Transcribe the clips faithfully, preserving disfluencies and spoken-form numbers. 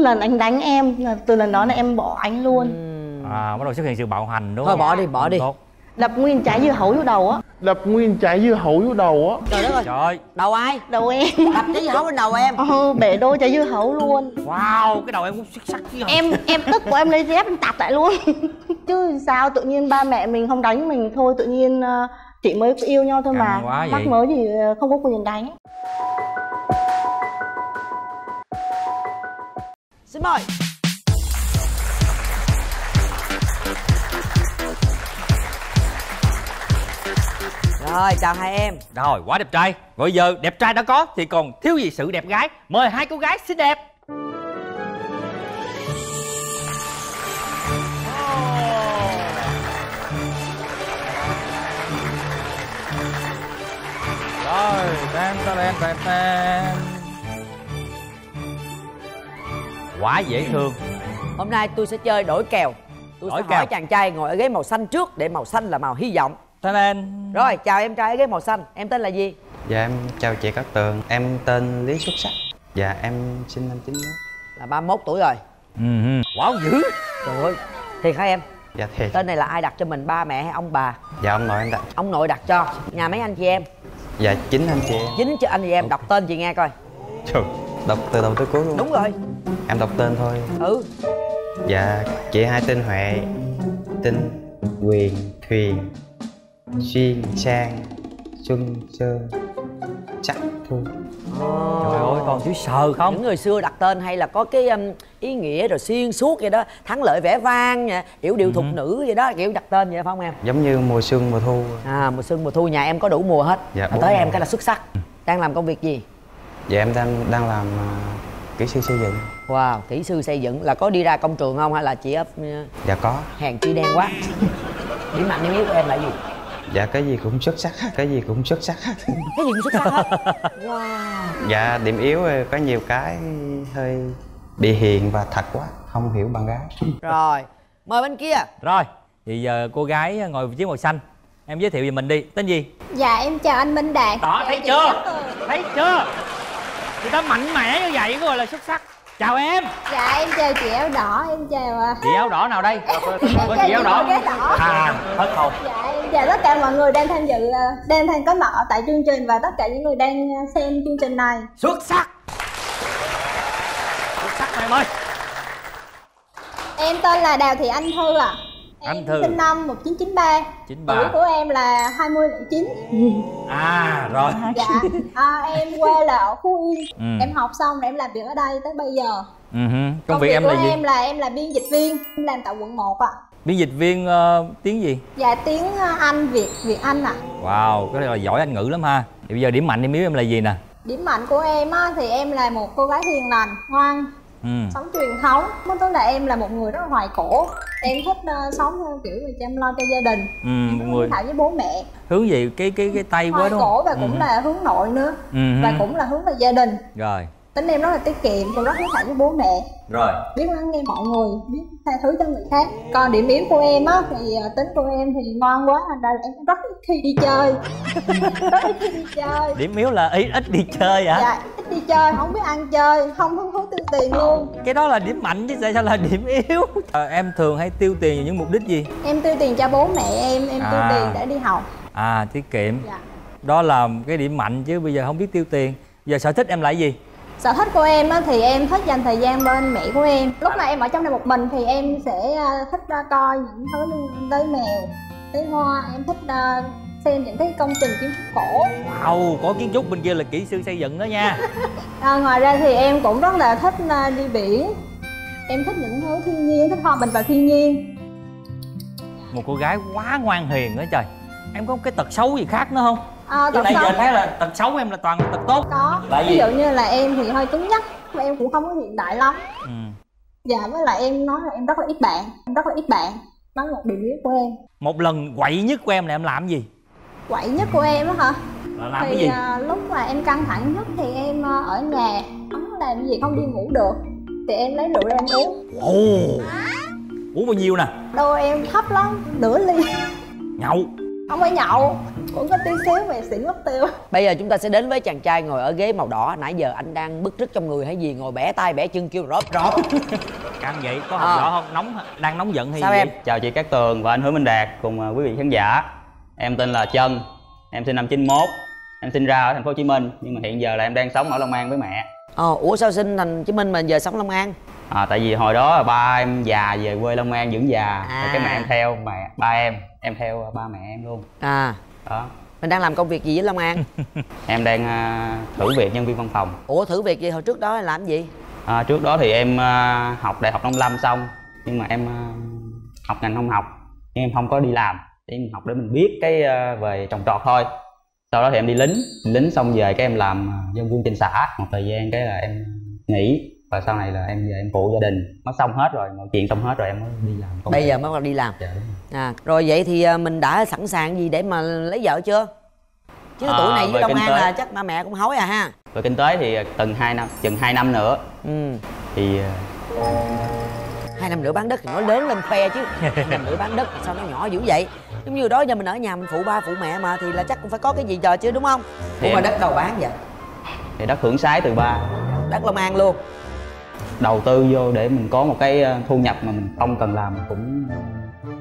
lần anh đánh em là từ lần đó là em bỏ anh luôn. Ừ. À, bắt đầu xuất hiện sự bạo hành đúng không? Thôi bỏ đi, bỏ đi. Tốt. Đập nguyên trái dưa hấu vô đầu á. Đập nguyên trái dưa hấu vô đầu á. Trời đất ơi. Trời. Đầu ai? Đầu em. Đập trái dưa hấu lên đầu em. Ừ, bể đôi trái dưa hấu luôn. Wow, cái đầu em cũng xuất sắc chứ. Em em tức của em lấy dép em tạt lại luôn. Chứ sao tự nhiên ba mẹ mình không đánh mình thôi, tự nhiên chị mới yêu nhau thôi. Càng mà mắc mới thì không có quyền đánh. Xin mời. Rồi, chào hai em. Rồi, quá đẹp trai. Bây giờ đẹp trai đã có thì còn thiếu gì sự đẹp gái. Mời hai cô gái xinh đẹp. Rồi, tan tan tan tan. Quá dễ thương. Hôm nay tôi sẽ chơi đổi kèo. Tôi đổi sẽ kèo. Hỏi chàng trai ngồi ở ghế màu xanh trước, để màu xanh là màu hy vọng. Tên em. Rồi, chào em trai ở ghế màu xanh, em tên là gì? Dạ em chào chị Cát Tường, em tên Lý Xuất Sắc. Dạ em sinh năm chín mươi. Là ba mươi mốt tuổi rồi. Ừ. Quá dữ. Trời ơi, thiệt hả em? Dạ thiệt. Tên này là ai đặt cho mình, ba mẹ hay ông bà? Dạ ông nội em đặt. Ông nội đặt cho. Nhà mấy anh chị em? Dạ chín anh chị em. Chín cho anh chị em. Đọc tên chị nghe coi. Trời, đọc từ đầu tới cuối luôn. Đúng rồi. Em đọc tên thôi. Ừ. Dạ chị hai tên Huệ, tên Quyền, Thuyền, Xuyên, Sang, Xuân, Sơn, Chắc, Thu. Oh. Trời ơi, còn chữ sờ không? Những người xưa đặt tên hay là có cái um, ý nghĩa rồi xuyên suốt vậy đó. Thắng lợi vẻ vang, nha, kiểu điệu uh -huh. thục nữ vậy đó, kiểu đặt tên vậy phải không em? Giống như mùa xuân, mùa thu. À, mùa xuân, mùa thu, nhà em có đủ mùa hết. Dạ, à, tới mùa. Em cái là xuất sắc. Đang làm công việc gì? Dạ em đang, đang làm uh, kỹ sư xây dựng. Wow, kỹ sư xây dựng là có đi ra công trường không hay là chỉ... Uh, dạ có. Hèn chi đen quá. Điểm mạnh điểm yếu của em là gì? Dạ cái gì cũng xuất sắc hết, cái gì cũng xuất sắc hết. Cái gì cũng xuất sắc hết. Wow. Dạ điểm yếu có nhiều cái hơi bị hiền và thật quá, không hiểu bạn gái. Rồi, mời bên kia. Rồi, thì giờ cô gái ngồi vị trí màu xanh, em giới thiệu về mình đi, tên gì? Dạ em chào anh Minh Đạt. Đó, thấy chưa? Thấy chưa? Người ta mạnh mẽ như vậy gọi là xuất sắc. Chào em. Dạ em chào chị áo đỏ, em chào chị áo đỏ nào đây? Có chị áo đỏ. đỏ. À, hết hồn. Dạ em chào tất cả mọi người đang tham dự, đang tham có mặt tại chương trình và tất cả những người đang xem chương trình này. Xuất sắc. Xuất sắc em ơi. Em tên là Đào Thị Anh Thư ạ. À. Em Anh Thư. Sinh năm một nghìn chín trăm chín mươi ba. chín ba. Tuổi của em là hai mươi lẻ chín. À rồi. Dạ. À, em quê là ở Phú Yên. Ừ. Em học xong rồi em làm việc ở đây tới bây giờ. Ừ. Công, Công việc, việc em là gì? Em là em là biên dịch viên, em làm tại quận một ạ. À. Biên dịch viên uh, tiếng gì? Dạ tiếng Anh, Việt Việt Anh ạ. À. Wow, cái này là giỏi Anh ngữ lắm ha. Thì bây giờ điểm mạnh điểm yếu em là gì nè? Điểm mạnh của em á thì em là một cô gái hiền lành, ngoan. Ừ. Sống truyền thống, muốn tức là em là một người rất là hoài cổ. Em thích uh, sống theo kiểu là chăm lo cho gia đình. Ừ, một người thảo với bố mẹ. Hướng gì cái cái cái tay quá đúng không? Hoài cổ và cũng ừ. là hướng nội nữa. Ừ. Và cũng là hướng về gia đình. Rồi. Tính em rất là tiết kiệm, cũng rất hiếu thảo với bố mẹ. Rồi. Biết lắng nghe mọi người, biết tha thứ cho người khác. Còn điểm yếu của em á thì tính của em thì ngoan quá, thành ra là em rất ít khi đi chơi. Rất ít khi đi chơi. Điểm yếu là ít ít đi chơi hả? Dạ, ít đi chơi, không biết ăn chơi, không hứng thú tiêu tiền luôn. Cái đó là điểm mạnh chứ sao là điểm yếu. À, em thường hay tiêu tiền vào những mục đích gì? Em tiêu tiền cho bố mẹ em, em à. tiêu tiền để đi học. À, tiết kiệm. Dạ. Đó là cái điểm mạnh chứ bây giờ không biết tiêu tiền. Giờ sở thích em là gì? Sở thích của em thì em thích dành thời gian bên mẹ của em. Lúc mà em ở trong này một mình thì em sẽ thích coi những thứ liên tới mèo, tới hoa. Em thích xem những cái công trình kiến trúc cổ. Wow, có kiến trúc bên kia là kỹ sư xây dựng đó nha. À, ngoài ra thì em cũng rất là thích đi biển. Em thích những thứ thiên nhiên, thích hòa bình và thiên nhiên. Một cô gái quá ngoan hiền đó trời. Em có cái tật xấu gì khác nữa không? À, tật nãy xấu. Giờ thấy là tật xấu em là toàn là tật tốt. Có. Là ví dụ gì? Như là em thì hơi cứng nhắc, em cũng không có hiện đại lắm. Ừ. Dạ với lại em nói là em rất là ít bạn, em rất là ít bạn. Đó là một điểm yếu của em. Một lần quậy nhất của em là em làm gì? Quậy nhất của em á hả? Là làm thì cái gì? À, lúc mà em căng thẳng nhất thì em ở nhà không làm gì, không đi ngủ được thì em lấy rượu ra em uống. Oh. Uống bao nhiêu nè? Đôi em thấp lắm, nửa ly. Nhậu. Không phải nhậu. Cũng có tí xíu mày xỉn mất tiêu. Bây giờ chúng ta sẽ đến với chàng trai ngồi ở ghế màu đỏ. Nãy giờ anh đang bứt rứt trong người hay gì, ngồi bẻ tay bẻ chân kêu rộp rộp. Căng vậy, có hồng đỏ không? Nóng, đang nóng giận hay sao gì em? Chào chị Cát Tường và anh Hứa Minh Đạt cùng quý vị khán giả. Em tên là Trân, em sinh năm chín mốt. Em sinh ra ở thành phố Hồ Chí Minh nhưng mà hiện giờ là em đang sống ở Long An với mẹ. Ờ, ủa sao sinh thành Hồ Chí Minh mà giờ sống Long An? À, tại vì hồi đó ba em già về quê Long An dưỡng già, à. Rồi cái mẹ em theo mẹ ba em, em theo ba mẹ em luôn. À. Đó. Mình đang làm công việc gì với Long An? Em đang uh, thử việc nhân viên văn phòng. Ủa thử việc gì, hồi trước đó làm gì? À, trước đó thì em uh, học đại học Nông Lâm xong nhưng mà em uh, học ngành không học, nhưng em không có đi làm, để mình học để mình biết cái uh, về trồng trọt thôi. Sau đó thì em đi lính, lính xong về cái em làm dân quân trên xã một thời gian, cái là em nghỉ. Và sau này là em về em phụ gia đình, nó xong hết rồi, mọi chuyện xong hết rồi em mới đi làm. Bây giờ mới đi làm. Dạ, đúng rồi. À, rồi vậy thì mình đã sẵn sàng gì để mà lấy vợ chưa? Chứ à, tuổi này với Long An tế là chắc ba mẹ cũng hối à ha. Về kinh tế thì từng hai năm, chừng hai năm nữa. Ừ. Thì hai năm nữa bán đất thì nó lớn lên khoe chứ. Hai năm nữa bán đất sao nó nhỏ dữ vậy? Giống như đó giờ mình ở nhà mình phụ ba phụ mẹ mà thì là chắc cũng phải có cái gì chờ chứ đúng không? Ủa em... mà đất đâu bán vậy? Thì đất hưởng sái từ ba. Đất Long An luôn. Đầu tư vô để mình có một cái thu nhập mà mình không cần làm cũng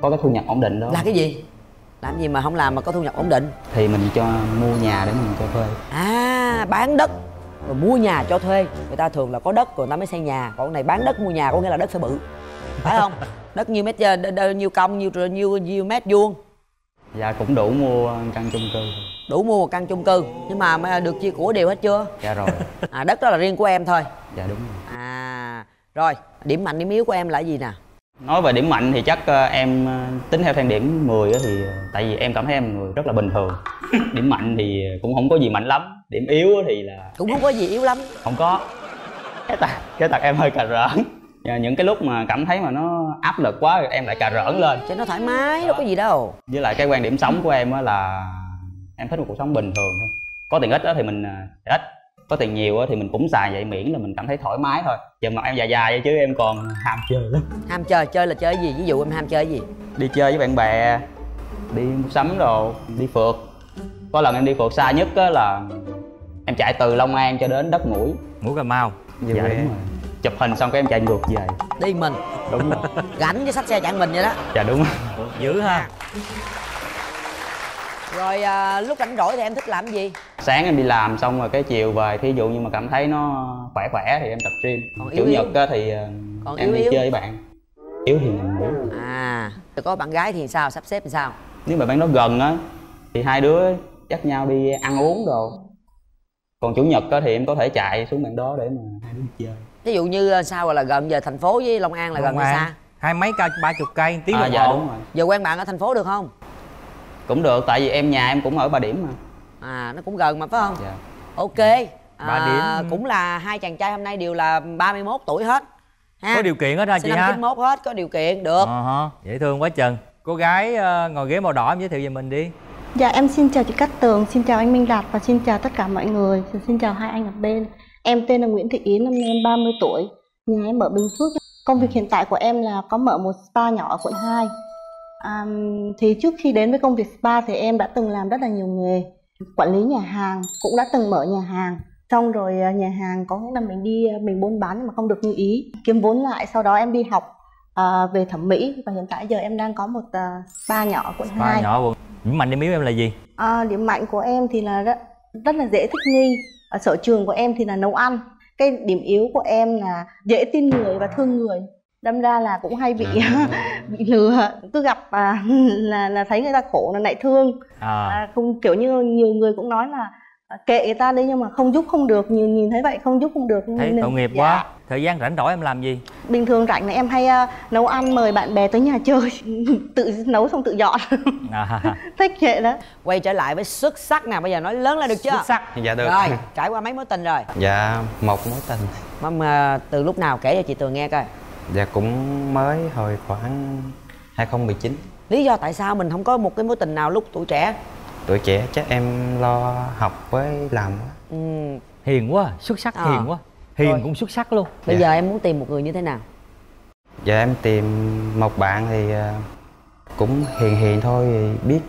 có cái thu nhập ổn định đó. Là cái gì? Làm gì mà không làm mà có thu nhập ổn định? Thì mình cho mua nhà để mình cho thuê. À, bán đất rồi mua nhà cho thuê. Người ta thường là có đất rồi người ta mới xây nhà. Còn cái này bán đất mua nhà có nghĩa là đất phải bự. Phải không? Đất nhiêu mét, nhiêu công, nhiêu, nhiêu, nhiêu mét vuông? Dạ cũng đủ mua căn chung cư. Đủ mua một căn chung cư. Nhưng mà được chia của đều hết chưa? Dạ rồi. À, đất đó là riêng của em thôi. Dạ đúng rồi. À, rồi, điểm mạnh điểm yếu của em là gì nè? Nói về điểm mạnh thì chắc em tính theo thang điểm mười thì tại vì em cảm thấy em người rất là bình thường. Điểm mạnh thì cũng không có gì mạnh lắm, điểm yếu thì là cũng không có gì yếu lắm. Không có. Cái tật cái tật em hơi cà rỡn. Những cái lúc mà cảm thấy mà nó áp lực quá em lại cà rỡn lên. Chứ nó thoải mái, đâu có gì đâu. Với lại cái quan điểm sống của em là em thích một cuộc sống bình thường thôi. Có tiền ít thì mình ít, có tiền nhiều thì mình cũng xài vậy miễn là mình cảm thấy thoải mái thôi. Giờ mà em già già vậy chứ em còn ham chơi lắm. Ham chơi, chơi là chơi gì? Ví dụ em ham chơi gì? Đi chơi với bạn bè, đi mua sắm đồ, đi phượt. Có lần em đi phượt xa nhất là em chạy từ Long An cho đến đất mũi mũi Cà Mau. Dạ đúng rồi. Chụp hình xong cái em chạy ngược về. Đi mình. Đúng rồi. Rảnh với xách xe chạy mình vậy đó. Dạ đúng rồi. Dữ ha. Rồi à, lúc rảnh rỗi thì em thích làm gì? Sáng em đi làm xong rồi cái chiều về, thí dụ như mà cảm thấy nó khỏe khỏe thì em tập gym. Còn chủ yếu nhật yếu. Thì còn em yếu đi yếu. Chơi với bạn. Yếu thì mình ngủ. À, có bạn gái thì sao, sắp xếp thì sao? Nếu mà bạn đó gần á thì hai đứa dắt nhau đi ăn uống đồ. Còn chủ nhật thì em có thể chạy xuống bạn đó để mà hai đứa chơi. Ví dụ như sao gọi là gần, giờ thành phố với Long An là Long gần hay xa? Hai mấy cây, ba chục cây, tiếng đồng hồ. Giờ quen bạn ở thành phố được không? Cũng được, tại vì em nhà em cũng ở Bà Điểm mà. À, nó cũng gần mà phải không? Dạ. Ok. À, cũng là hai chàng trai hôm nay đều là ba mươi mốt tuổi hết ha? Có điều kiện hết ha chị ha? chín mốt hết, có điều kiện, được. Uh-huh. Dễ thương quá chừng. Cô gái uh, ngồi ghế màu đỏ em giới thiệu về mình đi. Dạ em xin chào chị Cát Tường, xin chào anh Minh Đạt và xin chào tất cả mọi người. Xin chào hai anh ở bên. Em tên là Nguyễn Thị Yến, năm nay em ba mươi tuổi. Nhà em ở Bình Phước. Công việc hiện tại của em là có mở một spa nhỏ ở quận hai. À, thì trước khi đến với công việc spa thì em đã từng làm rất là nhiều nghề. Quản lý nhà hàng, cũng đã từng mở nhà hàng. Xong rồi nhà hàng có nghĩa là mình đi, mình buôn bán mà không được như ý, kiếm vốn lại, sau đó em đi học à, về thẩm mỹ. Và hiện tại giờ em đang có một uh, spa nhỏ quận hai. Spa nhỏ quận... Điểm mạnh điểm yếu em là gì? À, điểm mạnh của em thì là rất, rất là dễ thích nghi. Ở sở trường của em thì là nấu ăn. Cái điểm yếu của em là dễ tin người và thương người. Đâm ra là cũng hay bị bị lừa, cứ gặp à, là là thấy người ta khổ là lại thương à. À, không kiểu như nhiều người cũng nói là kệ người ta đi nhưng mà không giúp không được, nhìn nhìn thấy vậy không giúp không được thấy tội nghiệp dạ. Quá thời gian rảnh rỗi em làm gì? Bình thường rảnh này em hay uh, nấu ăn mời bạn bè tới nhà chơi. Tự nấu xong tự dọn à. Thích vậy đó. Quay trở lại với xuất sắc nè, bây giờ nói lớn là được chưa? Xuất sắc dạ được rồi. Trải qua mấy mối tình rồi? Dạ một mối tình. Mà, mà từ lúc nào kể cho chị Tường nghe coi. Dạ cũng mới hồi khoảng hai không một chín. Lý do tại sao mình không có một cái mối tình nào lúc tuổi trẻ? Tuổi trẻ chắc em lo học với làm. Ừ. Hiền quá, xuất sắc à. Hiền quá. Hiền rồi. Cũng xuất sắc luôn. Bây dạ. Giờ em muốn tìm một người như thế nào? Dạ em tìm một bạn thì cũng hiền hiền thôi, biết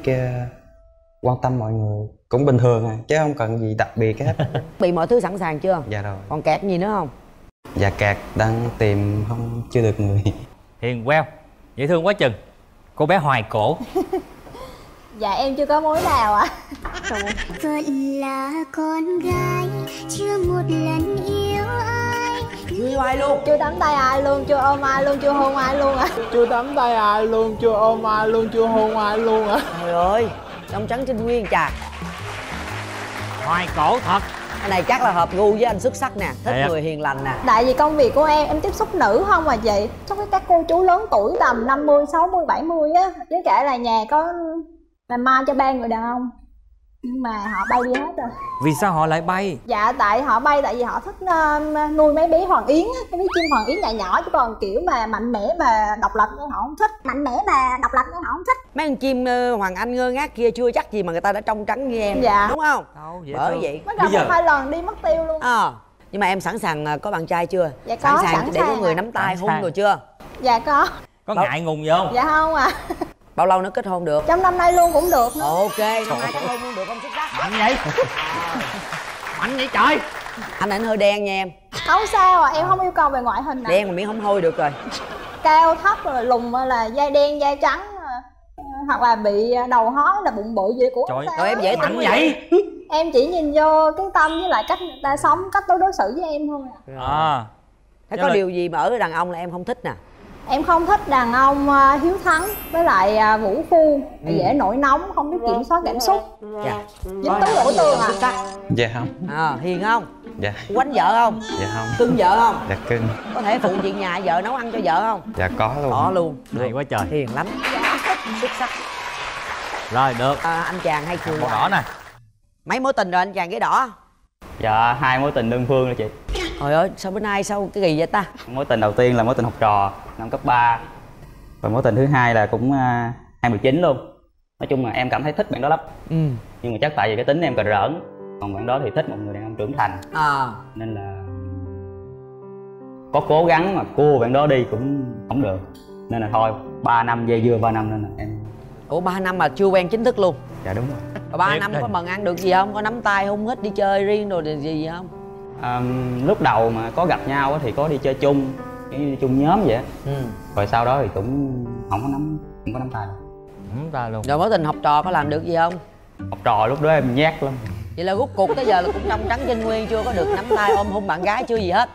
quan tâm mọi người cũng bình thường à, chứ không cần gì đặc biệt hết. Bị mọi thứ sẵn sàng chưa? Dạ rồi. Còn kẹt gì nữa không? Dạ kẹt đang tìm không chưa được người. Hiền queo, dễ thương quá chừng. Cô bé hoài cổ. Dạ em chưa có mối nào ạ. À. Vẫn là con gái chưa một lần yêu ai. Vui hoài luôn. Chưa tắm tay ai luôn, chưa ôm ai luôn, chưa hôn ai luôn ạ. À. Chưa tắm tay ai luôn, chưa ôm ai luôn, chưa hôn ai luôn ạ. À. Trời ơi, trong trắng trên nguyên chà. Hoài cổ thật. Anh này chắc là hợp gu với anh xuất sắc nè, thích Đấy. Người hiền lành nè. Tại vì công việc của em, em tiếp xúc nữ không à chị. Trong cái các cô chú lớn tuổi tầm năm mươi, sáu mươi, bảy mươi á. Với cả là nhà có làm mai cho ba người đàn ông. Nhưng mà họ bay đi hết rồi. Vì sao họ lại bay? Dạ tại họ bay tại vì họ thích uh, nuôi mấy bé Hoàng Yến á. Cái mấy chim Hoàng Yến nhỏ nhỏ chứ còn kiểu mà mạnh mẽ mà độc lập nên họ không thích. Mạnh mẽ mà độc lập nên họ không thích. Mấy con chim uh, Hoàng Anh ngơ ngác kia chưa chắc gì mà người ta đã trong trắng như em. Dạ. Đúng không? Đâu, dễ bởi thương. Vậy mới gặp hai lần đi mất tiêu luôn. Ờ à, nhưng mà em sẵn sàng có bạn trai chưa? Dạ có, sẵn sàng, sẵn sàng để có người nắm tay hôn rồi chưa? Dạ có. Có Bảo... ngại ngùng gì không? Dạ không à. Bao lâu nữa kết hôn được? Trong năm nay luôn cũng được nữa. Ok, năm nay kết hôn luôn được, không xuất sắc. Mạnh vậy? Mạnh vậy trời. Anh ảnh hơi đen nha em. Không sao à, em không yêu cầu về ngoại hình à. Đen mà miếng không hôi được rồi. Cao thấp rồi lùn là da đen da trắng, hoặc là bị đầu hói là bụng bự gì của. Trời ơi em dễ tính vậy. Em chỉ nhìn vô cái tâm với lại cách người ta sống, cách đối đối xử với em thôi à. À. Thế có là... điều gì mà ở đàn ông là em không thích nè? Em không thích đàn ông hiếu thắng với lại vũ phu, ừ. dễ nổi nóng, không biết kiểm soát cảm xúc. Dạ. Dính túi của Tường à? Dạ không. À, hiền không? Dạ. Quánh vợ không? Dạ không. Cưng vợ không? Dạ cưng. Có thể phụ việc nhà vợ, nấu ăn cho vợ không? Dạ có luôn. Có luôn. Hay quá trời. Hiền lắm. Dạ. Xuất sắc. Rồi được. À, anh chàng hay cười. Màu đỏ nè. Mấy mối tình rồi anh chàng ghế đỏ? Dạ hai mối tình đơn phương rồi chị. Trời ơi, sao bữa nay sao cái gì vậy ta? Mối tình đầu tiên là mối tình học trò năm cấp ba. Và mối tình thứ hai là cũng hai mười chín luôn. Nói chung là em cảm thấy thích bạn đó lắm. Ừ. Nhưng mà chắc tại vì cái tính em cà rỡn. Còn bạn đó thì thích một người đàn ông trưởng thành. À. Nên là có cố gắng mà cua bạn đó đi cũng không được. Nên là thôi, ba năm dây dưa ba năm nên là em. Ủa ba năm mà chưa quen chính thức luôn? Dạ đúng rồi. Ba năm có mần ăn được gì không? Có nắm tay hôn hít đi chơi riêng rồi gì gì không? À, lúc đầu mà có gặp nhau thì có đi chơi chung, đi chung nhóm vậy. Ừ. Rồi sau đó thì cũng không có nắm, không có nắm tay. Nắm tay luôn. Rồi mối tình học trò có làm được gì không? Học trò lúc đó em nhát lắm. Vậy là rút cuộc tới giờ là cũng trong trắng trên nguyên, chưa có được nắm tay ôm hôn bạn gái chưa gì hết.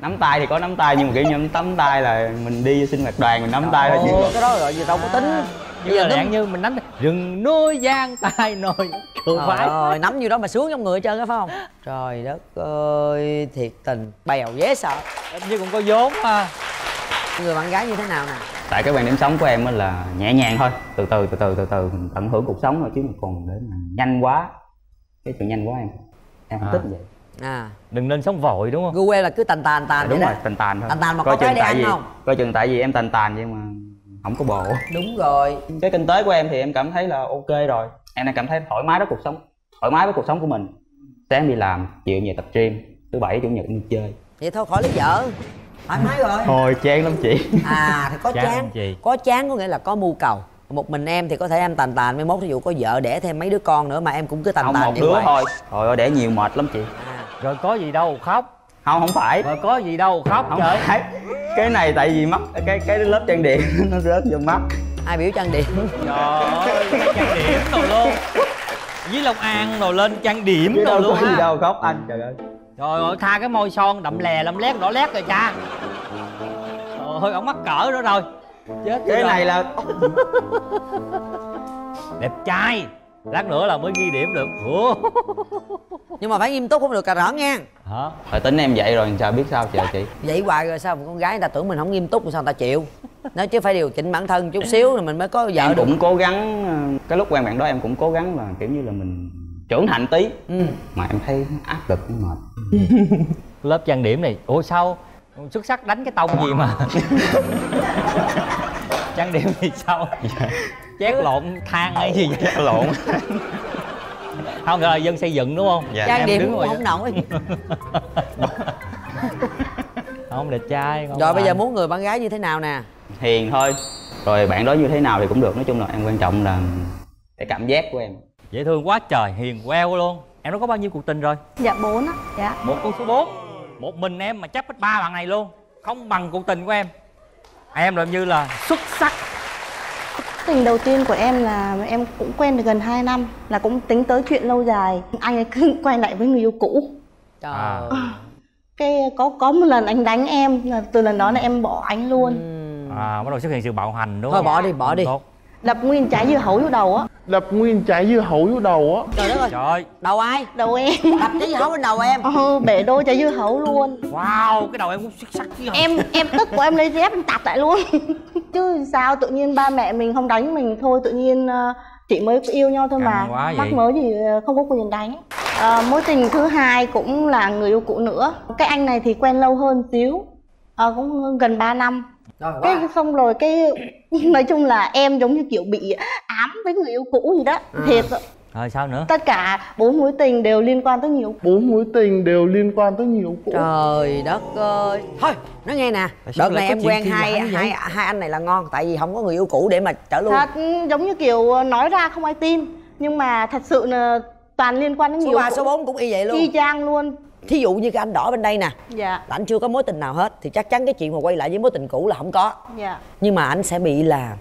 Nắm tay thì có nắm tay nhưng mà kiểu như nắm tay là mình đi sinh hoạt đoàn mình nắm Trời tay là chuyện. Cái đó rồi giờ đâu có tính. Bây giờ dạng như mình nắm rừng núi giang tay nồi cự phái rồi nắm như đó mà xuống trong người hết trơn á phải không? Trời đất ơi, thiệt tình bèo dễ sợ. Em như cũng có vốn ha. Người bạn gái như thế nào nè? Tại cái quan điểm sống của em là nhẹ nhàng thôi, từ từ từ từ từ từ mình tận hưởng cuộc sống thôi, chứ còn để mà nhanh quá, cái chuyện nhanh quá em em không à. thích vậy. À, đừng nên sống vội đúng không? Gu em là cứ tàn tàn tàn à, đúng rồi, tàn tàn thôi. Tàn tàn mà coi có cái đen không? Coi chừng tại vì em tàn tàn vậy mà không có bộ. Đúng rồi. Cái kinh tế của em thì em cảm thấy là ok rồi. Em đang cảm thấy thoải mái với cuộc sống, thoải mái với cuộc sống của mình. Sáng đi làm, chiều về tập gym, thứ bảy chủ nhật đi chơi. Vậy thôi khỏi lấy vợ, thoải mái rồi. Thôi chán lắm chị. À thì có chán, chán. Chị. Có chán có nghĩa là có mưu cầu. Một mình em thì có thể em tàn tàn, mai mốt thí dụ có vợ đẻ thêm mấy đứa con nữa mà em cũng cứ tàn không, tàn. Không một đứa vậy. Thôi. Trời ơi đẻ nhiều mệt lắm chị. À. Rồi có gì đâu khóc. Không không phải. Rồi có gì đâu khóc. Không trời. Phải. Cái này tại vì mắt cái cái lớp trang điểm nó rớt vô mắt. Ai biểu trang điểm? Trời ơi, trang điểm đồ luôn. Với Long An đồ lên trang điểm đồ luôn á. Gì đâu khóc anh trời ơi. Trời ơi, tha cái môi son đậm lè lắm lét đỏ lét rồi cha. Trời ơi, ổng mắc cỡ nữa rồi. Chết cái này là đẹp trai. Lát nữa là mới ghi điểm được. Ủa? Nhưng mà phải nghiêm túc không được cà rỡn nha. Hả? Thời tính em vậy rồi sao biết sao chị chị? Vậy hoài rồi sao con gái người ta tưởng mình không nghiêm túc sao người ta chịu. Nói chứ phải điều chỉnh bản thân chút xíu rồi mình mới có vợ. Em cũng được. Cố gắng cái lúc quen bạn đó em cũng cố gắng là kiểu như là mình trưởng thành tí. Ừ. Mà em thấy áp lực nó mệt. Lớp trang điểm này, ủa sao xuất sắc đánh cái tông gì mà. Trang điểm thì sao? Dạ. Chét lộn than hay gì vậy? Chét lộn. Không là dân xây dựng đúng không? Dạ. Trang điểm cũng không nổi. Không đẹp trai. Không rồi bây giờ muốn người bạn gái như thế nào nè? Hiền thôi. Rồi bạn đó như thế nào thì cũng được. Nói chung là em quan trọng là cái cảm giác của em. Dễ thương quá trời, hiền queo luôn. Em nó có bao nhiêu cuộc tình rồi? Dạ bốn á. Dạ. Một con số bốn. Một mình em mà chắc hết ba bạn này luôn, không bằng cuộc tình của em. Em là như là xuất sắc. Tình đầu tiên của em là em cũng quen được gần hai năm, là cũng tính tới chuyện lâu dài. Anh ấy cứ quay lại với người yêu cũ. Trời à. Cái có có một lần anh đánh em, là từ lần đó là em bỏ anh luôn. Ừ. À, bắt đầu xuất hiện sự bạo hành đúng không? Thôi bỏ đi, bỏ đi. Tốt. Đập nguyên trái dưa hấu vô đầu á. Đập nguyên trái dưa hấu vô đầu á. Trời đất ơi. Trời. Đầu ai? Đầu em. Đập trái dưa hấu lên đầu em. Ừ, bể đôi trái dưa hấu luôn. Wow, cái đầu em cũng xuất sắc chứ. Em em tức của em lấy dép em tạt lại luôn. Chứ sao tự nhiên ba mẹ mình không đánh mình thôi, tự nhiên chị mới yêu nhau thôi mà. Mắc mớ gì không có quyền đánh. À, mối tình thứ hai cũng là người yêu cũ nữa. Cái anh này thì quen lâu hơn xíu, à, cũng gần ba năm. Rồi, cái xong rồi cái nói chung là em giống như kiểu bị ám với người yêu cũ gì đó. À. Thiệt rồi. Rồi sao nữa? Tất cả bốn mối tình đều liên quan tới nhiều. Bốn mối tình đều liên quan tới nhiều cũ. Trời đất ơi. Thôi, nói nghe nè. Đợt này em quen hai, hai hai anh này là ngon, tại vì không có người yêu cũ để mà trở luôn. Thật, giống như kiểu nói ra không ai tin, nhưng mà thật sự là toàn liên quan đến nhiều. Số ba, số bốn cũng y vậy luôn. Y chang luôn. Thí dụ như cái anh đỏ bên đây nè, dạ, là anh chưa có mối tình nào hết thì chắc chắn cái chuyện mà quay lại với mối tình cũ là không có. Dạ. Nhưng mà anh sẽ bị là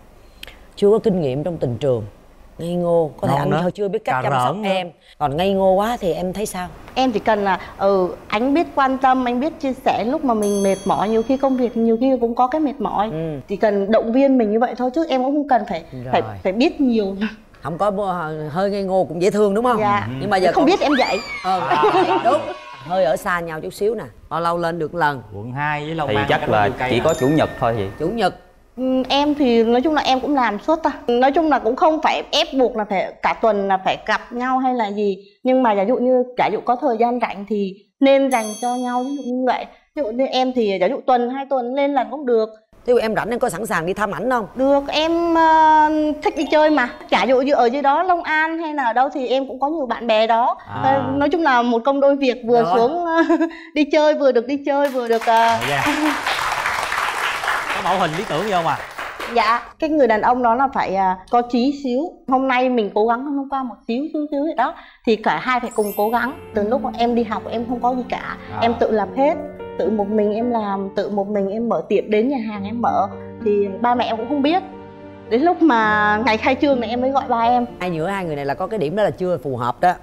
chưa có kinh nghiệm trong tình trường, ngây ngô, có thể anh thôi chưa biết cách chăm sóc em. Còn ngây ngô quá thì em thấy sao? Em chỉ cần là ừ, anh biết quan tâm, anh biết chia sẻ lúc mà mình mệt mỏi, nhiều khi công việc nhiều khi cũng có cái mệt mỏi. Ừ. Chỉ cần động viên mình như vậy thôi chứ em cũng không cần phải phải, phải biết nhiều. Không có hơi ngây ngô cũng dễ thương đúng không? Dạ. Nhưng mà giờ không còn... biết em vậy. Ờ à, đúng. Hơi ở xa nhau chút xíu nè, bao lâu lên được lần? Quận hai với Long An. Thì chắc là chỉ có chủ nhật thôi chị. Chủ nhật. Ừ, em thì nói chung là em cũng làm suốt ta. Nói chung là cũng không phải ép buộc là phải cả tuần là phải gặp nhau hay là gì. Nhưng mà giả dụ như giả dụ có thời gian rảnh thì nên dành cho nhau, ví dụ như vậy. Ví dụ như em thì giả dụ tuần hai tuần lên lần cũng được. Thế em rảnh em có sẵn sàng đi thăm ảnh không? Được, em uh, thích đi chơi mà. Giả dụ như ở dưới đó Long An hay là ở đâu thì em cũng có nhiều bạn bè đó. À. Nói chung là một công đôi việc, vừa được xuống uh, đi chơi, vừa được đi chơi, vừa được... Uh... Yeah. Có mẫu hình lý tưởng gì không à? Dạ, cái người đàn ông đó là phải uh, có chí xíu. Hôm nay mình cố gắng hơn hôm qua một xíu xíu xíu vậy đó. Thì cả hai phải cùng cố gắng. Từ lúc mà em đi học em không có gì cả, à. Em tự làm hết. Tự một mình em làm, tự một mình em mở tiệm, đến nhà hàng em mở. Thì ba mẹ em cũng không biết. Đến lúc mà ngày khai trương này em mới gọi ba em. Hai nữa hai người này là có cái điểm đó là chưa phù hợp đó.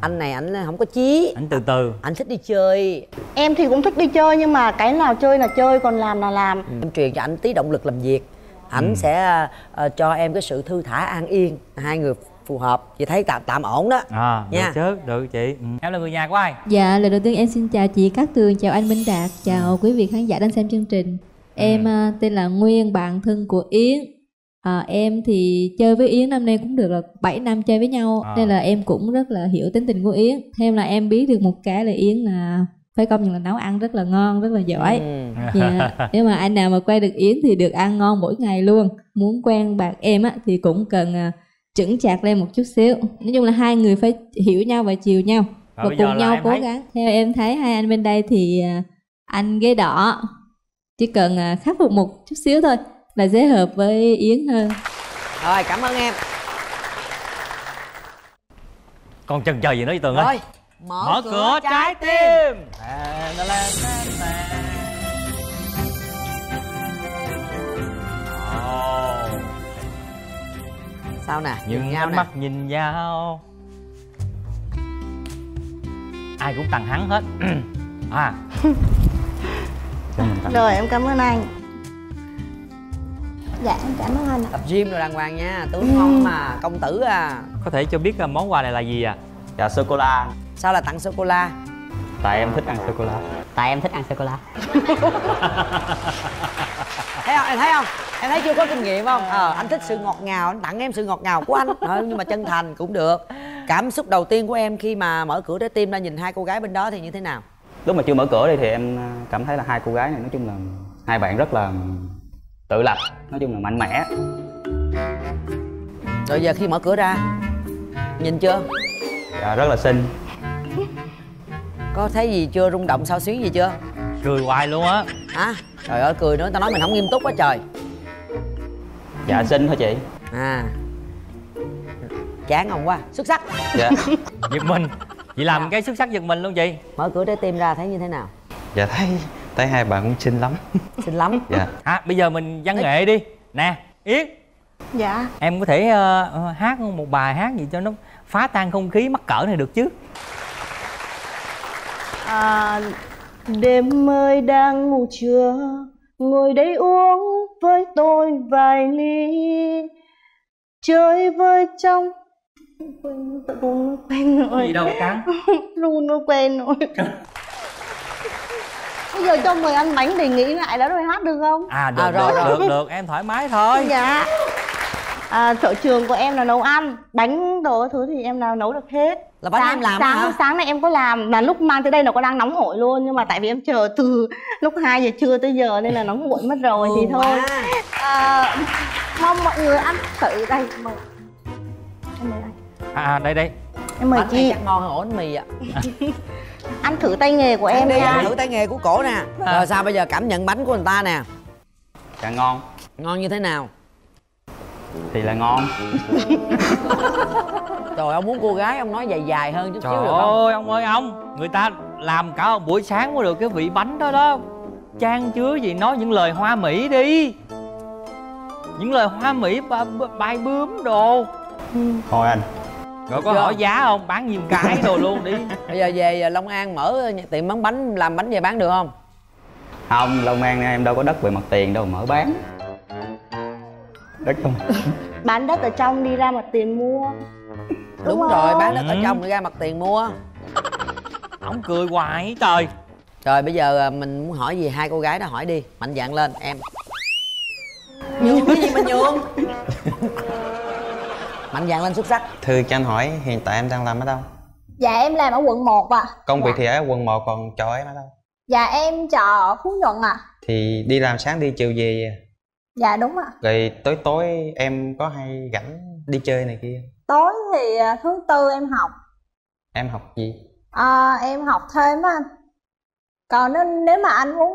Anh này ảnh không có chí. Ảnh từ từ. Ảnh thích đi chơi. Em thì cũng thích đi chơi nhưng mà cái nào chơi là chơi, còn làm là làm. Ừ. Em truyền cho ảnh tí động lực làm việc. Ảnh ừ. sẽ uh, cho em cái sự thư thả an yên. Hai người phù hợp, chị thấy tạm tạm ổn đó. À, nha. Được chứ, được chị. Ừ. Em là người nhà của ai? Dạ, lời đầu tiên em xin chào chị Cát Tường, chào anh Minh Đạt, chào ừ. quý vị khán giả đang xem chương trình. Em ừ. tên là Nguyên, bạn thân của Yến. À, em thì chơi với Yến năm nay cũng được là bảy năm chơi với nhau, à. Nên là em cũng rất là hiểu tính tình của Yến. Thêm là em biết được một cái là Yến là phải công nhận là nấu ăn rất là ngon, rất là giỏi. Ừ. Dạ. Nếu mà anh nào mà quen được Yến thì được ăn ngon mỗi ngày luôn. Muốn quen bạn em á thì cũng cần chững chạc lên một chút xíu. Nói chung là hai người phải hiểu nhau và chiều nhau. Và cùng nhau cố thấy... gắng. Theo em thấy hai anh bên đây thì anh ghế đỏ chỉ cần khắc phục một chút xíu thôi là dễ hợp với Yến hơn. Rồi, cảm ơn em. Còn chần chờ gì nữa chị Tường ơi. Mở, mở cửa, cửa trái tim. Sao nè, những nhau ánh mắt nhìn nhau ai cũng tặng hắn hết. À. Rồi em cảm ơn anh. Dạ em cảm ơn anh. Tập gym rồi đàng hoàng nha, tướng ừ. ngon mà, công tử à. Có thể cho biết món quà này là gì à? Dạ sô cô la. Sao là tặng sô cô la? Tại em thích ăn sô cô la. Tại em thích ăn sô cô la. Thấy không, em thấy không? Em thấy chưa có kinh nghiệm không? Ờ, anh thích sự ngọt ngào, anh tặng em sự ngọt ngào của anh. Ờ, nhưng mà chân thành cũng được. Cảm xúc đầu tiên của em khi mà mở cửa trái tim ra nhìn hai cô gái bên đó thì như thế nào? Lúc mà chưa mở cửa đi thì em cảm thấy là hai cô gái này nói chung là hai bạn rất là tự lập, nói chung là mạnh mẽ. Rồi giờ khi mở cửa ra nhìn chưa? Dạ, rất là xinh. Có thấy gì chưa, rung động sao xuyến gì chưa? Cười hoài luôn á. Hả? Trời ơi, cười nữa, tao nói mình không nghiêm túc quá trời. Dạ, xinh thôi chị. À. Chán ông quá. Xuất sắc. Dạ. Giật mình. Chị làm dạ. cái xuất sắc giật mình luôn chị. Mở cửa trái tim ra thấy như thế nào? Dạ thấy thấy hai bạn cũng xinh lắm. Xinh lắm. Dạ. À, bây giờ mình văn nghệ đi. Nè Yến. Dạ. Em có thể uh, hát một bài hát gì cho nó phá tan không khí mắc cỡ này được chứ? À, đêm ơi đang ngủ chưa, ngồi đây uống với tôi vài ly, chơi với trong quên nó quên, quên rồi. Gì đâu cắn luôn nó quên rồi. Bây giờ cho mời anh Mãnh đề nghị lại đó rồi hát được không? À được, à, rồi, được, được, được, được, em thoải mái thôi. Dạ. À, sở trường của em là nấu ăn, bánh đồ thứ thì em nào nấu được hết. Là bánh sáng, em làm sáng, hả? Sáng nay em có làm, là lúc mang tới đây là có đang nóng hổi luôn. Nhưng mà tại vì em chờ từ lúc hai giờ trưa tới giờ nên là nóng hổi mất rồi. Ừ, thì thôi wow. à, mong mọi người ăn thử đây. Mời em mời anh. À đây đây. Em mời bánh chị chắc ngon hơn ổn mì ạ. Ăn thử tay nghề của em đi, nha. Ăn thử tay nghề của cổ nè. Rồi à. Sao bây giờ cảm nhận bánh của người ta nè. Dạ ngon. Ngon như thế nào? Thì là ngon. Trời ông muốn cô gái ông nói dài dài hơn chút. Trời xíu được không? Trời ơi ông ơi ông. Người ta làm cả một buổi sáng mới được cái vị bánh đó đó. Trang chứa gì nói những lời hoa mỹ đi. Những lời hoa mỹ bay bướm đồ. Thôi anh. Rồi có hỏi giá không? Bán nhiều cái đồ luôn đi. Bây giờ về Long An mở tiệm bán bánh, làm bánh về bán được không? Không, Long An em đâu có đất về mặt tiền đâu mở bán. Đất không? Bán đất ở trong đi ra mặt tiền mua. Đúng, Đúng rồi, bán đất ừ. ở trong đi ra mặt tiền mua. Ông cười hoài trời. Trời bây giờ mình muốn hỏi gì hai cô gái đó hỏi đi. Mạnh dạn lên em. Nhường cái gì mà nhường. Mạnh dạn lên xuất sắc. Thưa cho anh hỏi hiện tại em đang làm ở đâu? Dạ em làm ở quận một ạ. À. Công việc dạ. thì ở quận một còn trọ em ở đâu? Dạ em trọ ở Phú Nhuận ạ. À. Thì đi làm sáng đi chiều về. Dạ đúng ạ. Rồi tối tối em có hay rảnh đi chơi này kia? Tối thì thứ tư em học. Em học gì? À, em học thêm á anh. Còn nếu, nếu mà anh muốn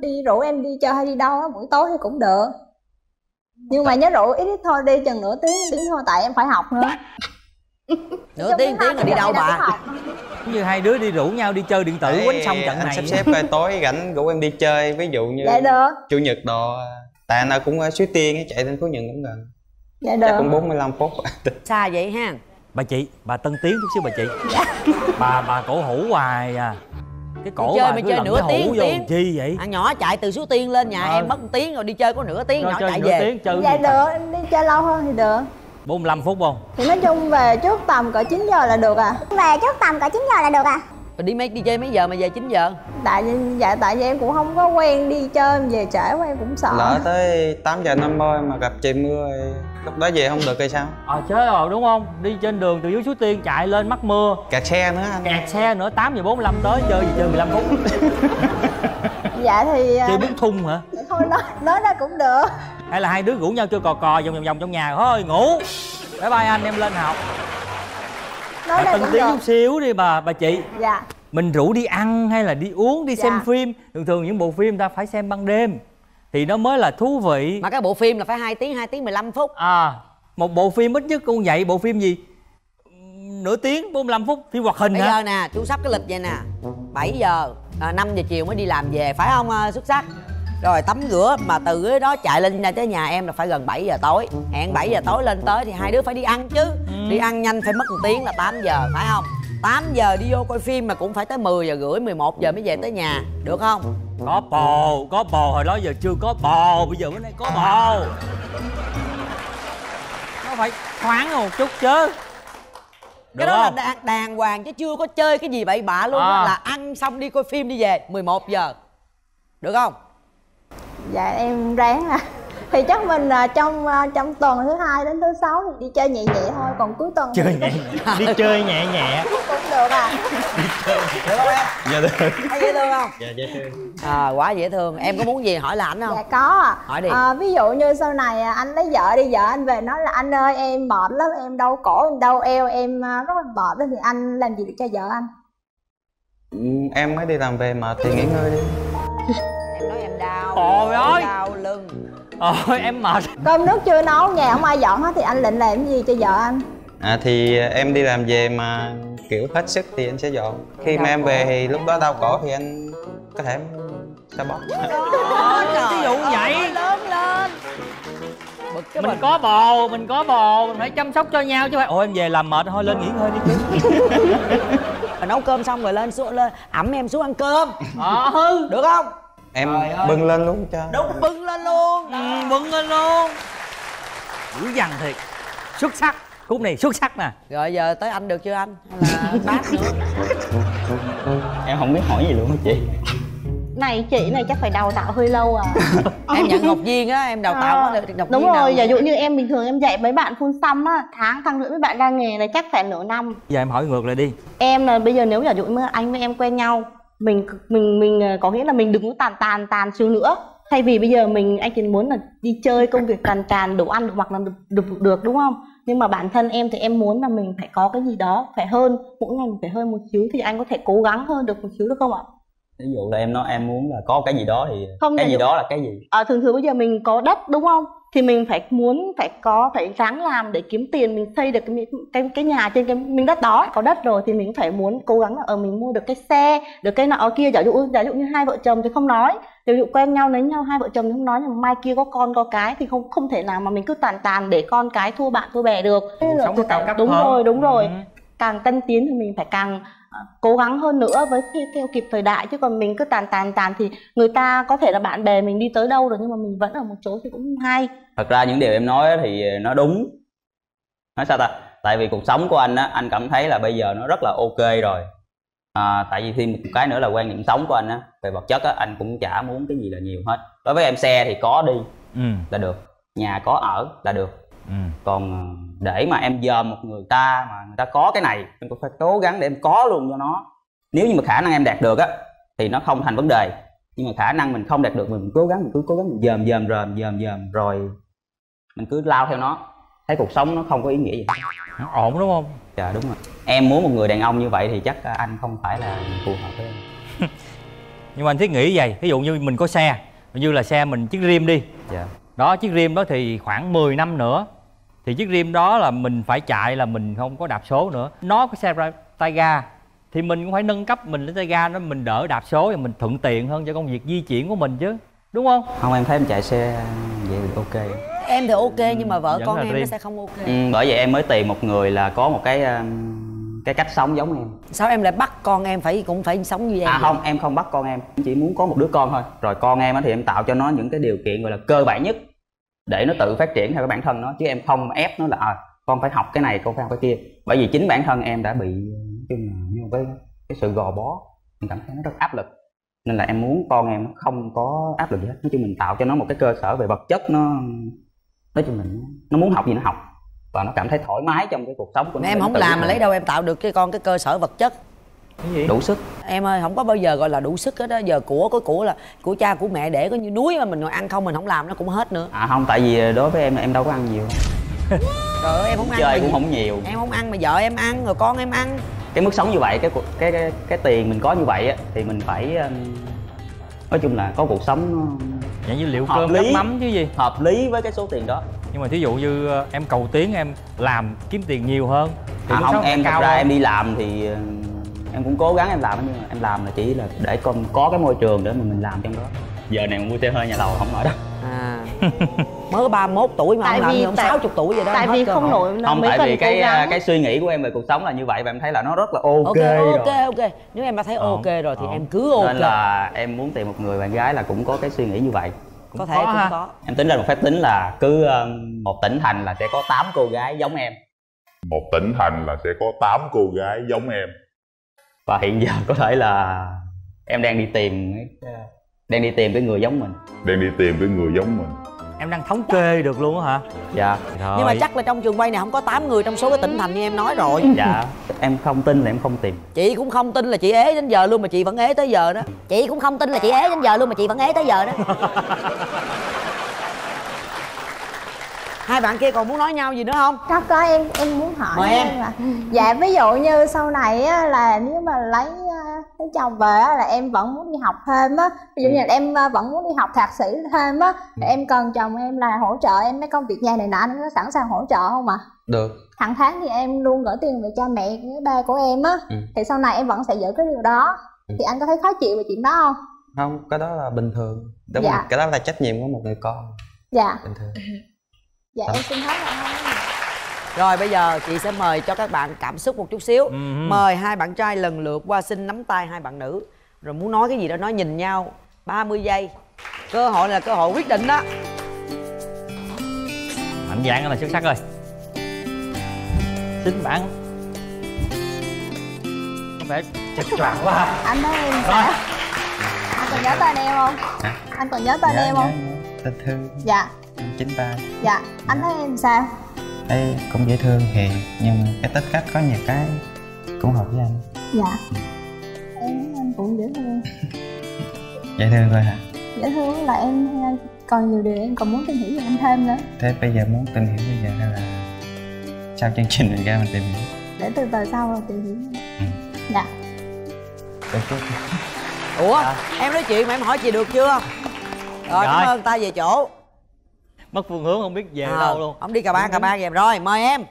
đi rủ em đi chơi hay đi đâu á buổi tối thì cũng được. Nhưng mà nhớ rủ ít ít thôi, đi chừng nửa tiếng tiếng thôi tại em phải học nữa. Nửa tiếng tiếng là đi đâu bà? Cũng như hai đứa đi rủ nhau đi chơi điện tử quánh xong trận này. Sắp xếp coi tối rảnh rủ em đi chơi, ví dụ như chủ nhật đồ. Tại anh ơi cũng ở Suối Tiên chạy lên Phú Nhuận cũng gần. Dạ được. Chắc cũng bốn mươi lăm phút. Xa vậy ha. Bà chị, bà tân tiến chút xíu bà chị. Bà bà cổ hủ hoài à. Cái cổ chơi, bà cứ chơi nửa tiếng vô chi vậy? À, nhỏ chạy từ Suối Tiên lên nhà ờ. em mất một tiếng rồi đi chơi có nửa tiếng rồi, nhỏ chạy về. Tiếng, chơi dạ được, em đi chơi lâu hơn thì được. bốn mươi lăm phút không? Thì nói chung về trước tầm cỡ chín giờ là được à. Về trước tầm cỡ chín giờ là được à. Rồi đi mấy đi chơi mấy giờ mà về chín giờ? Tại dạ tại vì em cũng không có quen đi chơi, về trễ quá em cũng sợ. Lỡ tới tám giờ năm mươi mà gặp trời mưa lúc đó về không được hay sao? Ờ à, chết rồi đúng không? Đi trên đường từ dưới Suối Tiên chạy lên mắc mưa. Kẹt xe nữa anh. Kẹt xe nữa, tám giờ bốn mươi lăm tới chơi gì chơi mười lăm phút. Dạ thì chơi bún thung hả? Thôi nói nói ra cũng được. Hay là hai đứa rủ nhau chơi cò cò vòng vòng vòng trong nhà thôi ngủ. Bye bye anh em lên học. Nói bà tân tiến chút xíu đi bà bà chị. Dạ. Mình rủ đi ăn hay là đi uống, đi dạ. xem phim. Thường thường những bộ phim ta phải xem ban đêm thì nó mới là thú vị. Mà cái bộ phim là phải hai tiếng, hai tiếng mười lăm phút. À, một bộ phim ít nhất cũng vậy, bộ phim gì? Nửa tiếng, bốn mươi lăm phút, phim hoạt hình. Bây hả? Giờ nè, chú sắp cái lịch vậy nè. bảy giờ, à, năm giờ chiều mới đi làm về, phải không à, xuất sắc? Rồi tắm rửa mà từ đó chạy lên tới nhà em là phải gần bảy giờ tối. Hẹn bảy giờ tối lên tới thì hai đứa phải đi ăn chứ. Ừ. Đi ăn nhanh phải mất một tiếng là tám giờ, phải không? tám giờ đi vô coi phim mà cũng phải tới mười giờ rưỡi, mười một giờ mới về tới nhà, được không? Có bồ, có bồ, hồi đó giờ chưa có bồ, bây giờ bữa nay có bồ. Nó phải thoáng một chút chứ. Được cái đó không? Là đàng, đàng hoàng chứ chưa có chơi cái gì bậy bạ luôn à. Đó là ăn xong đi coi phim đi về mười một giờ. Được không? Dạ em ráng à. Thì chắc mình là trong trong tuần thứ hai đến thứ sáu thì đi chơi nhẹ nhẹ thôi, còn cuối tuần chơi nhẹ nhẹ. Đi chơi nhẹ nhẹ cũng được à. Đi chơi được không em? Dạ được. Thấy dễ thương không? Dạ dễ thương. À quá dễ thương. Em có muốn gì hỏi là ảnh không? Dạ có à. Hỏi đi. À, ví dụ như sau này anh lấy vợ đi, vợ anh về nói là anh ơi em mệt lắm, em đau cổ, em đau eo, em rất là mệt đó, thì anh làm gì được cho vợ anh? Em mới đi làm về mệt thì nghỉ ngơi đi. Em nói em đau. Trời ơi. Đau lưng. Ôi em mệt. Cơm nước chưa nấu, nhà không ai dọn hết thì anh định làm cái gì cho vợ anh? à, thì em đi làm về mà kiểu hết sức thì anh sẽ dọn. Khi mà em về thì lúc đó đau cổ thì anh có thể xoa bóp. Ví dụ vậy. Lớn lên. Mình có bồ, mình có bồ, mình phải chăm sóc cho nhau chứ phải. Ôi em về làm mệt thôi, lên nghỉ ngơi đi chứ. Nấu cơm xong rồi lên xuống lên ẵm em xuống ăn cơm. Ờ hư, được không? Em bưng lên luôn cho. Đúng, bưng lên luôn. Ừ, bưng lên luôn. Dữ dằn thiệt. Xuất sắc. Khúc này xuất sắc nè. Rồi giờ tới anh được chưa anh? Hay là bác nữa? Em không biết hỏi gì luôn á chị. Này chị này chắc phải đào tạo hơi lâu à. Em nhận học viên á, em đào tạo á, à, đúng rồi, giả dụ như em bình thường em dạy mấy bạn phun xăm á, tháng tháng rưỡi mấy bạn ra nghề này chắc phải nửa năm. Giờ em hỏi ngược lại đi. Em là bây giờ nếu giả dụ như anh với em quen nhau, mình mình mình có nghĩa là mình đừng có tàn tàn tàn xíu nữa. Thay vì bây giờ mình anh chỉ muốn là đi chơi công việc tàn tàn, đồ ăn hoặc là được, được được, đúng không? Nhưng mà bản thân em thì em muốn là mình phải có cái gì đó phải hơn, mỗi ngày mình phải hơn một xíu, thì anh có thể cố gắng hơn được một xíu được không ạ? Ví dụ là em nói em muốn là có cái gì đó thì không, cái gì đó là cái gì? À, thường thường bây giờ mình có đất đúng không? Thì mình phải muốn phải có phải ráng làm để kiếm tiền mình xây được cái cái, cái nhà trên cái miếng đất đó. Có đất rồi thì mình phải muốn cố gắng là ở mình mua được cái xe, được cái nọ kia. Giả dụ giả dụ như hai vợ chồng thì không nói, giả dụ quen nhau lấy nhau hai vợ chồng thì không nói, nhưng mai kia có con có cái thì không không thể nào mà mình cứ tàn tàn để con cái thua bạn thua bè được. Sống phải cao cấp đúng hơn. Rồi đúng rồi. Ừ. Càng tân tiến thì mình phải càng cố gắng hơn nữa với theo kịp thời đại, chứ còn mình cứ tàn tàn tàn thì người ta có thể là bạn bè mình đi tới đâu rồi nhưng mà mình vẫn ở một chỗ thì cũng không hay. Thật ra những điều em nói thì nó đúng. Nói sao ta? Tại vì cuộc sống của anh á, anh cảm thấy là bây giờ nó rất là ok rồi. À, tại vì thêm một cái nữa là quan điểm sống của anh á, về vật chất á, anh cũng chả muốn cái gì là nhiều hết. Đối với em xe thì có đi ừ. là được, nhà có ở là được. Ừ. Còn để mà em dòm một người ta mà người ta có cái này, em cũng phải cố gắng để em có luôn cho nó. Nếu như mà khả năng em đạt được á thì nó không thành vấn đề, nhưng mà khả năng mình không đạt được mình cố gắng, mình cứ cố gắng mình dòm dòm dòm dòm dòm rồi mình cứ lao theo nó, thấy cuộc sống nó không có ý nghĩa gì. Nó ổn đúng không? Dạ đúng rồi. Em muốn một người đàn ông như vậy thì chắc anh không phải là phù hợp với em. Nhưng mà anh thiết nghĩ vậy, ví dụ như mình có xe, như là xe mình chiếc Rim đi. Dạ. Đó, chiếc Rim đó thì khoảng mười năm nữa thì chiếc Rim đó là mình phải chạy, là mình không có đạp số nữa. Nó có xe tay ga thì mình cũng phải nâng cấp mình lên tay ga nó, mình đỡ đạp số và mình thuận tiện hơn cho công việc di chuyển của mình chứ, đúng không? Không, em thấy em chạy xe vậy thì ok. Em thì ok nhưng mà vợ Vẫn con em Rim. Nó sẽ không ok. Ừ, bởi vậy em mới tìm một người là có một cái cái cách sống giống em. Sao em lại bắt con em phải cũng phải sống như em? À vậy? Không, em không bắt con em, chỉ muốn có một đứa con thôi. Rồi con em thì em tạo cho nó những cái điều kiện gọi là cơ bản nhất để nó tự phát triển theo cái bản thân nó, chứ em không ép nó là à, con phải học cái này, con phải học cái kia. Bởi vì chính bản thân em đã bị như cái cái sự gò bó, mình cảm thấy nó rất áp lực, nên là em muốn con em nó không có áp lực gì hết. Nói chung mình tạo cho nó một cái cơ sở về vật chất, nó nói chung mình nó muốn học gì nó học và nó cảm thấy thoải mái trong cái cuộc sống của nó. Em không làm mà lấy đâu em tạo được cái con cái cơ sở vật chất? Cái gì? Đủ sức. Em ơi, không có bao giờ gọi là đủ sức hết á. Giờ của có của là của cha của mẹ để có như núi mà mình ngồi ăn không, mình không làm nó cũng hết nữa. À không, tại vì đối với em em đâu có ăn nhiều. Trời ơi, em không ăn chơi cũng gì? Không nhiều. Em không ăn mà vợ em ăn rồi con em ăn. Cái mức sống như vậy, cái cái cái, cái tiền mình có như vậy á thì mình phải nói chung là có cuộc sống dạng như liệu cơm nước mắm chứ gì, hợp lý với cái số tiền đó. Nhưng mà thí dụ như em cầu tiến em làm kiếm tiền nhiều hơn thì à, không, em cao ra hơn. Em đi làm thì em cũng cố gắng em làm, nhưng mà em làm là chỉ là để con có cái môi trường để mà mình làm trong đó. Giờ này mua xe hơi nhà lầu không nổi đâu. À. Mới có ba mươi mốt tuổi mà tại ông làm như ông sáu mươi tuổi vậy đó. Tại vì không nổi nó mới cần. Tại vì cái gắng. Cái suy nghĩ của em về cuộc sống là như vậy và em thấy là nó rất là ok. Ok rồi. ok ok. Nếu em đã thấy ok ừ. rồi thì ừ. em cứ ok. Nên là em muốn tìm một người bạn gái là cũng có cái suy nghĩ như vậy. Cũng có thể có, cũng ha. có. Em tính ra một phép tính là cứ một tỉnh thành là sẽ có tám cô gái giống em. Một tỉnh thành là sẽ có tám cô gái giống em. Và hiện giờ có thể là em đang đi tìm đang đi tìm cái người giống mình đang đi tìm cái người giống mình em đang thống kê được luôn á hả? Dạ. Rồi. Nhưng mà chắc là trong trường quay này không có tám người trong số cái tỉnh thành như em nói rồi. Dạ. Em không tin là em không tìm. Chị cũng không tin là chị ế đến giờ luôn mà chị vẫn ế tới giờ đó. Chị cũng không tin là chị ế đến giờ luôn mà chị vẫn ế tới giờ đó. Hai bạn kia còn muốn nói nhau gì nữa không? Chắc có em em muốn hỏi em. Dạ ví dụ như sau này á, là nếu mà lấy lấy chồng về là em vẫn muốn đi học thêm á, ví dụ như là em vẫn muốn đi học thạc sĩ thêm á, thì em cần chồng em là hỗ trợ em mấy công việc nhà này nọ, nó sẵn sàng hỗ trợ không ạ? À? Được. Hàng tháng thì em luôn gửi tiền về cha mẹ với ba của em á, ừ. thì sau này em vẫn sẽ giữ cái điều đó, ừ. thì anh có thấy khó chịu về chuyện đó không? Không, cái đó là bình thường. Đúng dạ. Cái đó là trách nhiệm của một người con. Dạ. Bình thường. Dạ đó. Em xin hết rồi. Rồi bây giờ chị sẽ mời cho các bạn cảm xúc một chút xíu. uhm. Mời hai bạn trai lần lượt qua xin nắm tay hai bạn nữ. Rồi muốn nói cái gì đó nói nhìn nhau ba mươi giây. Cơ hội là cơ hội quyết định đó. Mạnh dạn là xuất sắc rồi. Xin bạn. Có vẻ chật choạng quá. Anh nói em sao? Anh còn nhớ tên em không? Hả? Anh còn nhớ tên em không? Tên Thư. Dạ. Chín ba. Dạ. Anh thấy em sao? Ê, cũng dễ thương hiền, nhưng cái tính cách có nhiều cái cũng hợp với anh. Dạ. Em với anh cũng dễ thương. Dễ thương thôi hả? Dễ thương là em còn nhiều điều em còn muốn tìm hiểu về anh thêm nữa. Thế bây giờ muốn tìm hiểu bây giờ hay là sau chương trình mình ra mình tìm hiểu? Để từ từ sau rồi tìm hiểu. Ừ. Dạ. Ủa, à. em nói chuyện mà em hỏi chị được chưa? Rồi, rồi. Cảm ơn ta về chỗ. Mất phương hướng không biết về à, đâu luôn. Không đi cà ba cà ba về rồi, mời em.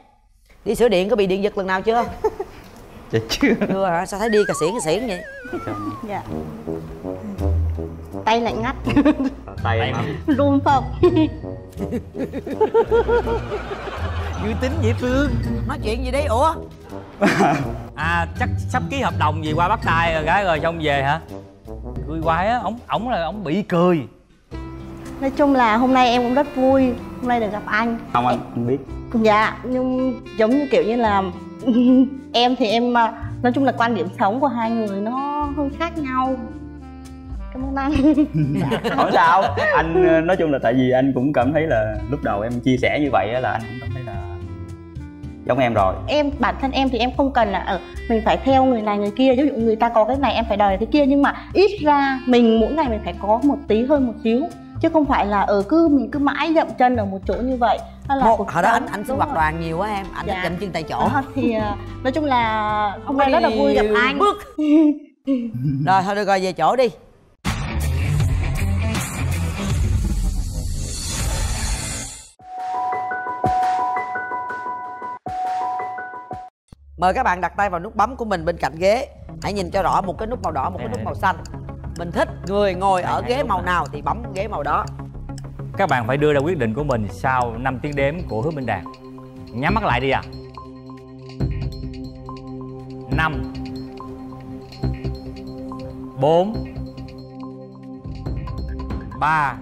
Đi sửa điện có bị điện giật lần nào chưa? Dạ chưa. Chưa hả? Sao thấy đi cà xỉn cà xỉn vậy? Dạ. Tay lại ngắt. Tay em run phập. Vui tính dễ thương. Nói chuyện gì đấy ủa? À chắc sắp ký hợp đồng gì qua bắt tay rồi gái rồi xong về hả? Cười quái á, ổng ổng là ổng bị cười. Nói chung là hôm nay em cũng rất vui, hôm nay được gặp anh. Không anh, anh biết. Dạ, nhưng giống như kiểu như là em thì em nói chung là quan điểm sống của hai người nó hơi khác nhau. Cảm ơn anh. Không sao, anh nói chung là tại vì anh cũng cảm thấy là lúc đầu em chia sẻ như vậy là anh cũng cảm thấy là giống em rồi. Em bản thân em thì em không cần là ở mình phải theo người này người kia, ví dụ người ta có cái này em phải đòi cái kia, nhưng mà ít ra mình mỗi ngày mình phải có một tí hơn một xíu. Chứ không phải là ở cứ mình cứ mãi dậm chân ở một chỗ như vậy. Đó là một, hồi đó anh anh sinh hoạt đoàn nhiều quá em, anh dạ. dậm chân tại chỗ. Đó, thì nói chung là hôm nay rất là vui gặp anh. Bước. Rồi thôi được rồi, về chỗ đi. Mời các bạn đặt tay vào nút bấm của mình bên cạnh ghế. Hãy nhìn cho rõ một cái nút màu đỏ, một cái nút màu xanh. Mình thích người ngồi ở ghế màu nào thì bấm ghế màu đó. Các bạn phải đưa ra quyết định của mình sau năm tiếng đếm của Hứa Minh Đạt. Nhắm mắt lại đi à. Năm bốn ba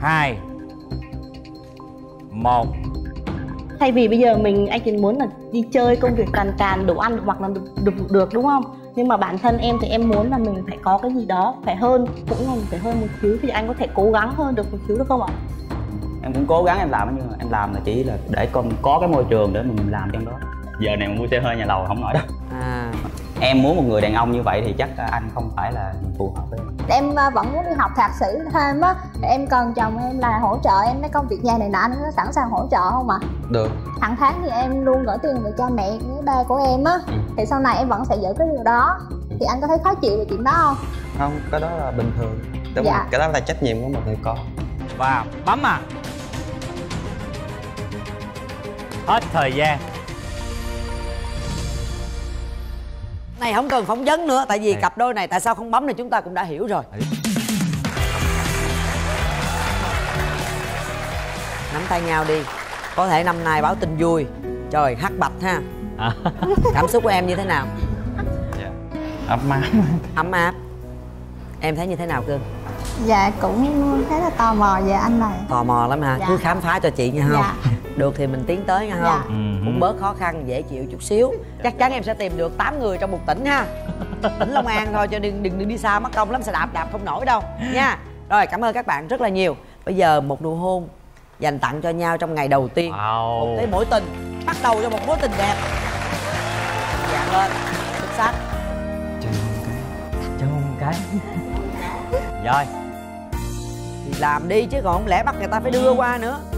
hai một. Thay vì bây giờ mình anh chỉ muốn là đi chơi công việc càn càn, đồ ăn hoặc là được, được, được, đúng không? Nhưng mà bản thân em thì em muốn là mình phải có cái gì đó phải hơn, cũng là mình phải hơn một xíu, thì anh có thể cố gắng hơn được một xíu được không ạ? Em cũng cố gắng em làm, nhưng mà em làm là chỉ là để con có cái môi trường để mình làm trong đó. Giờ này mình mua xe hơi nhà lầu không nổi đâu. À. Em muốn một người đàn ông như vậy thì chắc anh không phải là phù hợp với em. Em vẫn muốn đi học thạc sĩ thêm á, em cần chồng em là hỗ trợ em mấy công việc nhà này nọ, nó sẵn sàng hỗ trợ không ạ? À? Được. Hàng tháng thì em luôn gửi tiền về cha mẹ với ba của em á, ừ. thì sau này em vẫn sẽ giữ cái điều đó. Ừ. Thì anh có thấy khó chịu về chuyện đó không? Không, cái đó là bình thường. Đúng dạ. Cái đó là trách nhiệm của một người con. Wow, bấm à. Hết thời gian. Này không cần phỏng vấn nữa, tại vì cặp đôi này tại sao không bấm thì chúng ta cũng đã hiểu rồi. Nắm tay nhau đi, có thể năm nay báo tin vui. Trời hắc bạch ha. À. Cảm xúc của em như thế nào? Dạ. Ấm áp. Ấm áp. Em thấy như thế nào cưng? Dạ cũng khá là tò mò về anh này. Tò mò lắm hả? Dạ. Cứ khám phá cho chị nha không? Dạ. Được thì mình tiến tới nha không? Dạ. Cũng bớt khó khăn, dễ chịu chút xíu. Chắc chắn em sẽ tìm được tám người trong một tỉnh ha. Tỉnh Long An thôi, cho đừng đừng, đừng đi xa, mất công lắm, xe đạp đạp không nổi đâu nha. Rồi cảm ơn các bạn rất là nhiều. Bây giờ một nụ hôn dành tặng cho nhau trong ngày đầu tiên. Wow. Một cái mối tình, bắt đầu cho một mối tình đẹp. Dạ lên, xuất sắc. Chơi một cái, chơi một cái. Rồi. Thì làm đi chứ còn không lẽ bắt người ta phải đưa qua nữa.